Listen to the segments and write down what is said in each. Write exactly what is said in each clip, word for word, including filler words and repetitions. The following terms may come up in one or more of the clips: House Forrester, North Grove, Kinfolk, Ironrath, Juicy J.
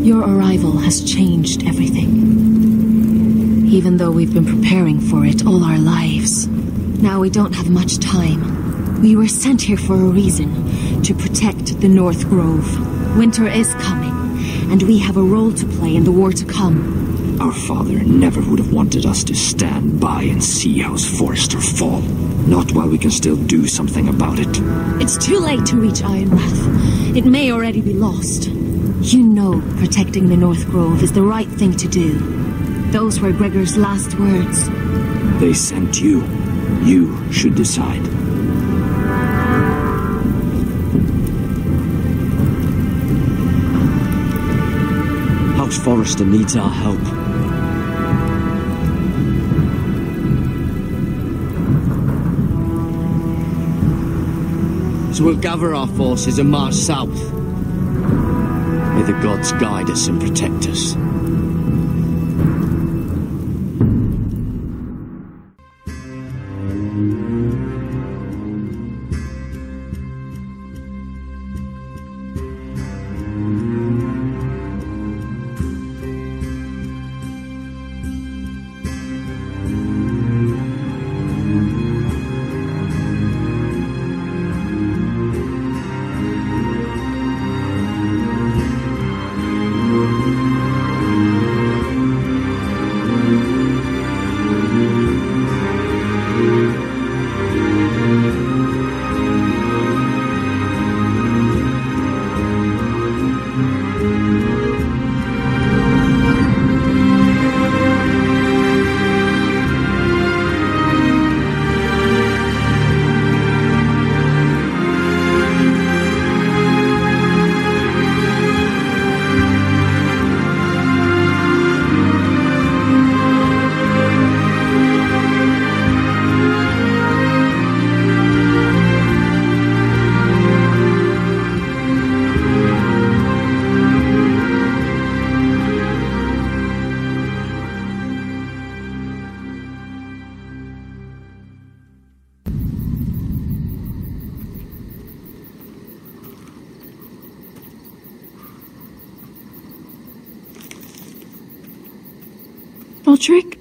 Your arrival has changed everything. Even though we've been preparing for it all our lives, now we don't have much time. We were sent here for a reason, to protect the North Grove. Winter is coming, and we have a role to play in the war to come. Our father never would have wanted us to stand by and see House Forrester fall. Not while we can still do something about it. It's too late to reach Ironrath. It may already be lost. You know protecting the North Grove is the right thing to do. Those were Gregor's last words. They sent you. You should decide. House Forrester needs our help. So we'll gather our forces and march south. May the gods guide us and protect us. Trick?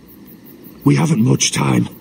We haven't much time.